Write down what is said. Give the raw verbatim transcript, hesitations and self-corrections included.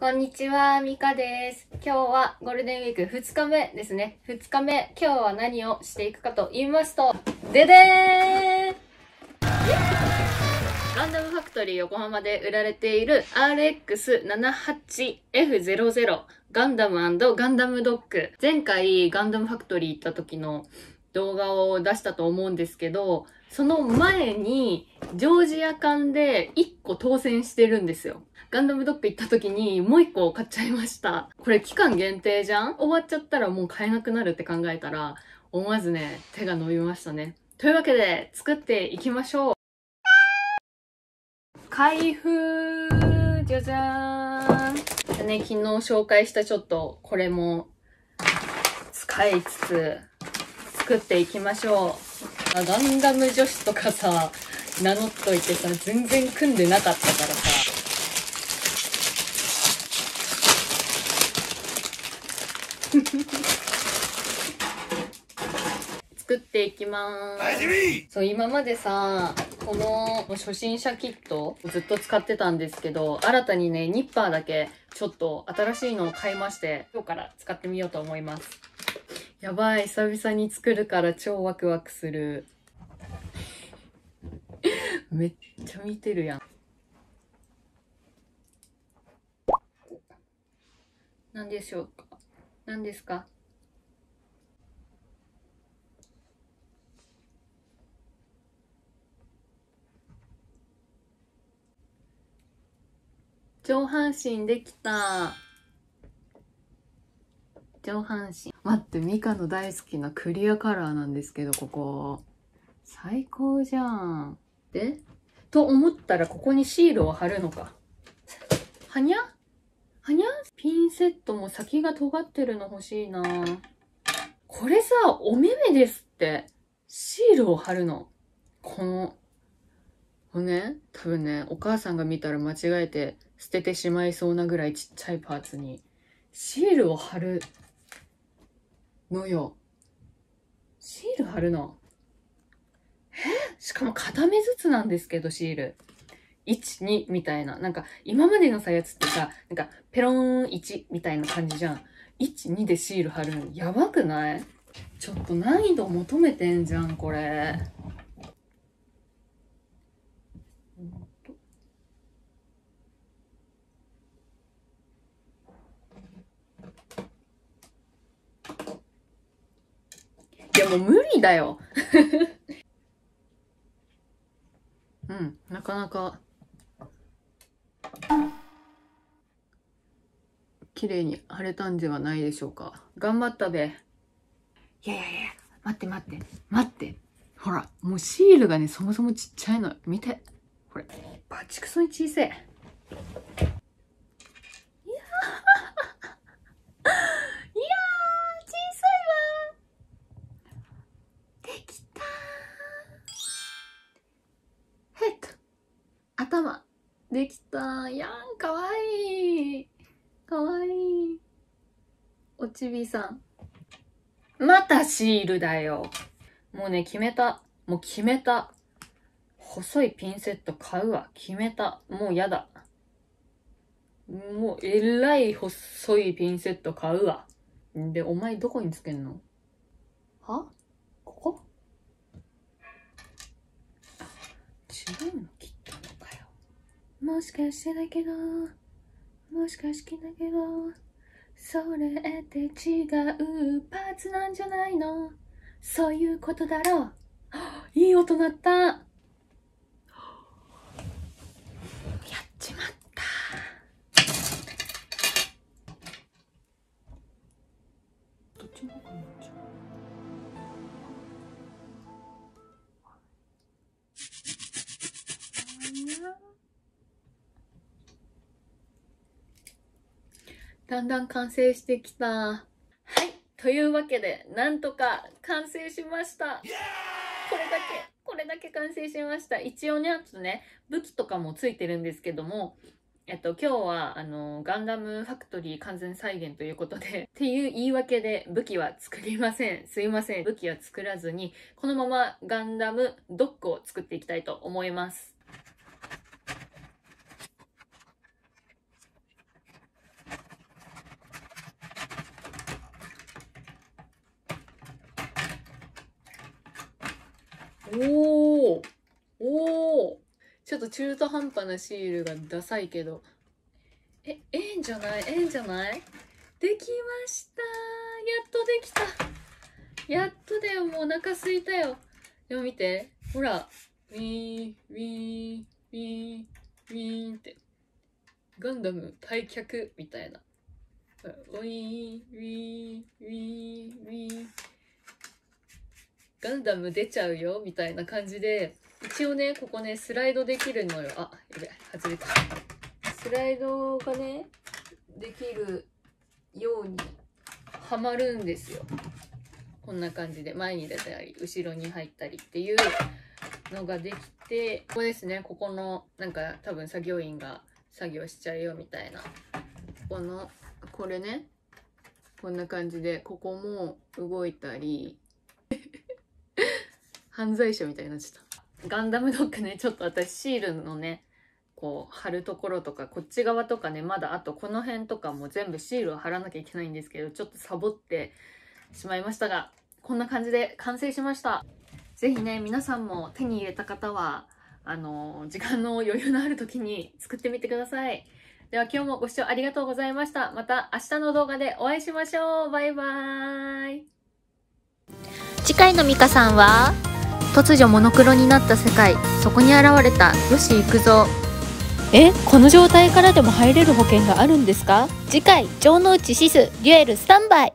こんにちは、ミカです。今日はゴールデンウィークふつかめですね。ふつかめ、今日は何をしていくかと言いますと、ででーん！ガンダムファクトリー横浜で売られている アールエックス ななじゅうはち エフ ゼロゼロ ガンダム&ガンダムドッグ。前回ガンダムファクトリー行った時の動画を出したと思うんですけど、その前にジョージア館でいっこ当選してるんですよ。ガンダムドッグ行った時にもういっこ買っちゃいました。これ期間限定じゃん？終わっちゃったらもう買えなくなるって考えたら、思わずね、手が伸びましたね。というわけで、作っていきましょう。開封！じゃじゃーん！ね、昨日紹介したちょっと、これも使いつつ、作っていきましょう。ガンダム女子とかさ、名乗っといてさ、全然組んでなかったからさ、作っていきまーす。そう、今までさ、この初心者キットをずっと使ってたんですけど、新たにね、ニッパーだけちょっと新しいのを買いまして、今日から使ってみようと思います。やばい、久々に作るから超ワクワクする。めっちゃ見てるやん。何でしょうか？何ですか？上半身できた。上半身。待って、ミカの大好きなクリアカラーなんですけど、ここ。最高じゃん。で？と思ったら、ここにシールを貼るのか。はにゃ？はにゃ？ピンセットも先が尖ってるの欲しいな。これさ、お目目ですって。シールを貼るの。この、これね、多分ね、お母さんが見たら間違えて捨ててしまいそうなぐらいちっちゃいパーツに、シールを貼るのよ。シール貼るの。え？しかも片目ずつなんですけど、シール。いち、にみたいな。なんか、今までのさ、やつってさ、なんか、ペローンいちみたいな感じじゃん。いち、にでシール貼るの。やばくない？ちょっと難易度求めてんじゃん、これ。いや、もう無理だよ。うん、なかなか。綺麗に貼れたんではないでしょうか。頑張ったべ。いやいやいや、待って待って、待って。ほら、もうシールがね、そもそもちっちゃいの。見て。これ、バチクソに小さい。いやー、いやー、小さいわー。できたー。ヘッド。頭。できたー。やん、かわいい。かわいい。おちびさん。またシールだよ。もうね、決めた。もう決めた。細いピンセット買うわ。決めた。もうやだ。もう、えらい細いピンセット買うわ。で、お前どこにつけんの？は？ここ？あ、違うの切ったのかよ。もしかしてだけど、もしかしてだけど、それって違うパーツなんじゃないの？そういうことだろう。いい音鳴った。やっちまった。どっちの方がいいんじゃん。だんだん完成してきた。はい、というわけで、なんとか完成しました。これだけこれだけ完成しました。一応ね、あとね、武器とかもついてるんですけども、えっと今日はあのガンダムファクトリー完全再現ということでっていう言い訳で武器は作りません。すいません。武器は作らずに、このままガンダムドッグを作っていきたいと思います。おーおー、ちょっと中途半端なシールがダサいけど、え、ええんじゃない、ええんじゃない。できました。やっとできた。やっとだよ。もうお腹すいたよ。でも見て、ほら、ウィーンウィーンウィーンウィーンって、ガンダム退却みたいな。ウィーンウィーンウィーンウィーン、ガンダム出ちゃうよみたいな感じで、一応ね、ここね、スライドできるのよ。あ、やべえ、外れた。スライドがね、できるようにはまるんですよ。こんな感じで前に出たり後ろに入ったりっていうのができて、ここですね、ここのなんか多分作業員が作業しちゃうよみたいな、ここのこれね、こんな感じでここも動いたり犯罪者みたいになっちゃった。ガンダムドッグね、ちょっと私シールのね、こう貼るところとかこっち側とかね、まだあとこの辺とかも全部シールを貼らなきゃいけないんですけど、ちょっとサボってしまいましたが、こんな感じで完成しました。是非ね、皆さんも手に入れた方はあの時間の余裕のある時に作ってみてください。では今日もご視聴ありがとうございました。また明日の動画でお会いしましょう。バイバーイ。次回のミカさんは、突如モノクロになった世界、そこに現れたよし行くぞ。え、この状態からでも入れる保険があるんですか？次回、城之内シスデュエルスタンバイ。